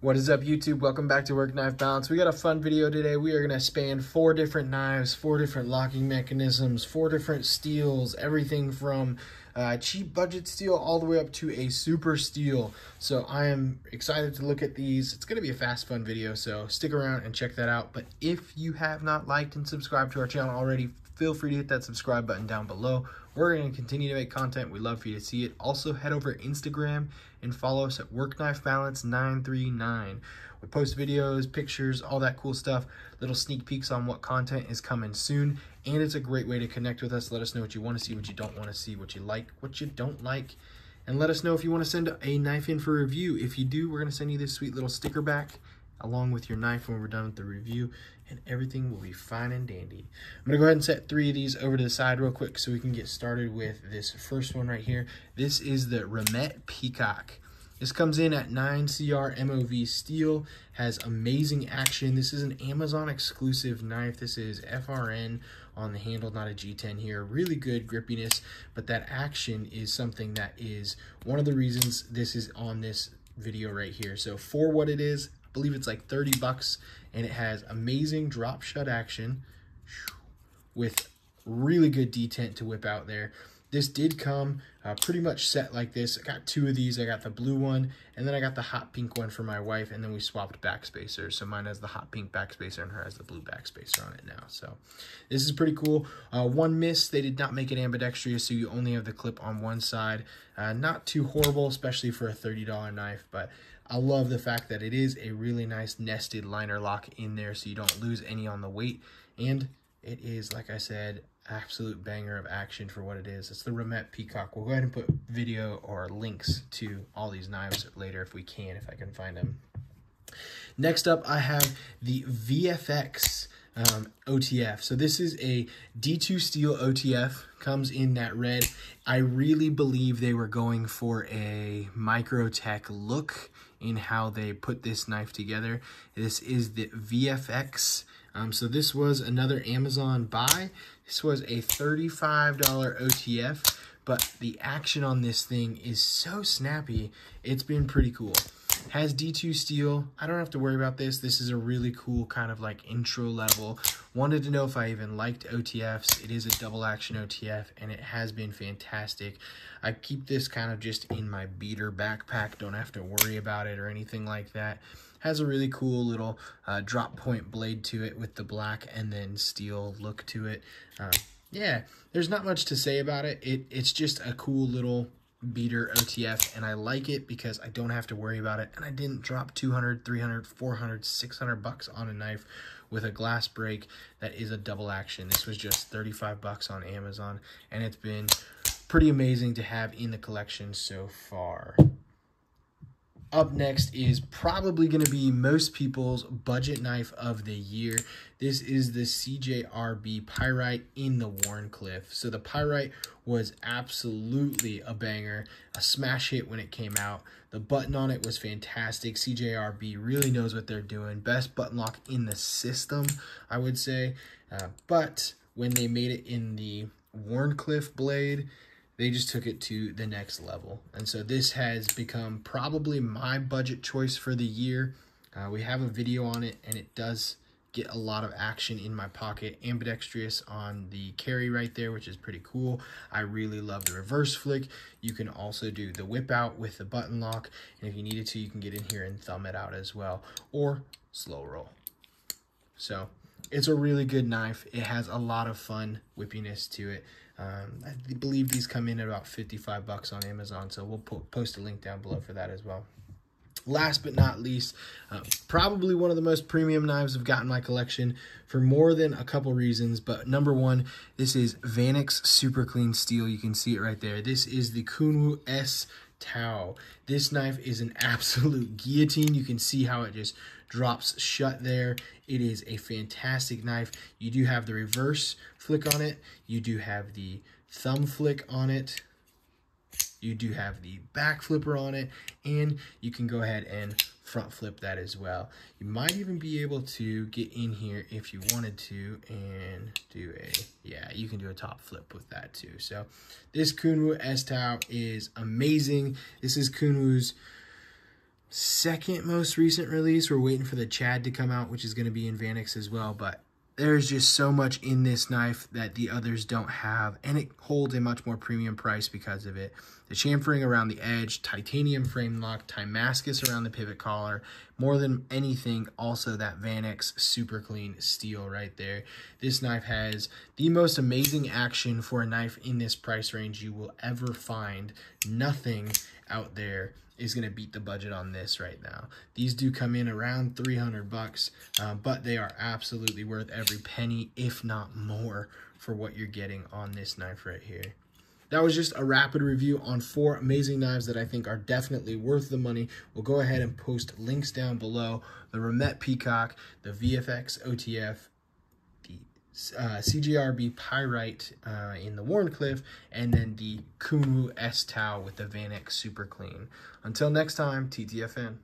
What is up, YouTube? Welcome back to WorkKnifeBalance. We got a fun video today. We are going to span 4 different knives, 4 different locking mechanisms, 4 different steels, everything from cheap budget steel all the way up to a super steel. So I am excited to look at these. It's going to be a fast, fun video, so stick around and check that out. But if you have not liked and subscribed to our channel already, feel free to hit that subscribe button down below. We're going to continue to make content. We'd love for you to see it. Also, head over to Instagram and follow us at WorkKnifeBalance939. We post videos, pictures, all that cool stuff, little sneak peeks on what content is coming soon. And it's a great way to connect with us. Let us know what you want to see, what you don't want to see, what you like, what you don't like. And let us know if you want to send a knife in for review. If you do, we're going to send you this sweet little sticker back along with your knife when we're done with the review, and everything will be fine and dandy. I'm gonna go ahead and set 3 of these over to the side real quick so we can get started with this first one right here. This is the Remette Peacock. This comes in at 9 CR MOV steel, has amazing action. This is an Amazon exclusive knife. This is FRN on the handle, not a G10 here. Really good grippiness, but that action is something that is one of the reasons this is on this video right here. So for what it is, I believe it's like 30 bucks, and it has amazing drop shut action with really good detent to whip out there. This did come pretty much set like this. I got 2 of these. I got the blue one, and then I got the hot pink one for my wife, and then we swapped backspacers. So mine has the hot pink backspacer, and her has the blue backspacer on it now. So this is pretty cool. One miss. They did not make it ambidextrous, so you only have the clip on one side. Not too horrible, especially for a $30 knife, but I love the fact that it is a really nice nested liner lock in there, so you don't lose any on the weight. And it is, like I said, absolute banger of action for what it is. It's the Remette Peacock. We'll go ahead and put video or links to all these knives later if we can, if I can find them. Next up, I have the VFX OTF. So this is a D2 steel OTF, comes in that red. I really believe they were going for a microtech look in how they put this knife together. This is the VFX. So this was another Amazon buy. This was a $35 OTF, but the action on this thing is so snappy. It's been pretty cool. Has D2 steel. I don't have to worry about this. This is a really cool kind of like intro level. Wanted to know if I even liked OTFs. It is a double action OTF, and it has been fantastic. I keep this kind of just in my beater backpack. Don't have to worry about it or anything like that. Has a really cool little drop point blade to it with the black and then steel look to it. Yeah, there's not much to say about it. It's just a cool little beater OTF, and I like it because I don't have to worry about it, and I didn't drop 200, 300, 400, 600 bucks on a knife with a glass break that is a double action. This was just 35 bucks on Amazon, and it's been pretty amazing to have in the collection so far. Up next is probably going to be most people's budget knife of the year. This is the CJRB Pyrite in the Wharncliffe. So the Pyrite was absolutely a banger, a smash hit when it came out. The button on it was fantastic. CJRB really knows what they're doing. Best button lock in the system, I would say. But when they made it in the Wharncliffe blade, they just took it to the next level. And so this has become probably my budget choice for the year. We have a video on it, and it does get a lot of action in my pocket. Ambidextrous on the carry right there, which is pretty cool. I really love the reverse flick. You can also do the whip out with the button lock. And if you needed to, you can get in here and thumb it out as well, or slow roll. So it's a really good knife. It has a lot of fun whippiness to it. I believe these come in at about 55 bucks on Amazon, so we'll post a link down below for that as well. Last but not least, probably one of the most premium knives I've got in my collection for more than a couple reasons, but number one, this is Vanax Super Clean Steel. You can see it right there. This is the Kunwu S-Tao. This knife is an absolute guillotine. You can see how it just drops shut there. It is a fantastic knife. You do have the reverse flick on it. You do have the thumb flick on it. You do have the back flipper on it, and you can go ahead and front flip that as well. You might even be able to get in here if you wanted to and do a, yeah, you can do a top flip with that too. So this Kunwu S-Tao is amazing. This is Kunwu's second most recent release. We're waiting for the Chad to come out, which is going to be in Vanax as well, but there's just so much in this knife that the others don't have, and it holds a much more premium price because of it. The chamfering around the edge, titanium frame lock, Timascus around the pivot collar, more than anything, also that Vanax Super Clean steel right there. This knife has the most amazing action for a knife in this price range you will ever find. Nothing out there is going to beat the budget on this right now. These do come in around 300 bucks, but they are absolutely worth every penny, if not more, for what you're getting on this knife right here. That was just a rapid review on 4 amazing knives that I think are definitely worth the money. We'll go ahead and post links down below. The Remette Peacock, the VFX OTF, CJRB Pyrite in the Wharncliffe, and then the Kunwu S-Tao with the Vanax Super Clean. Until next time, TTFN.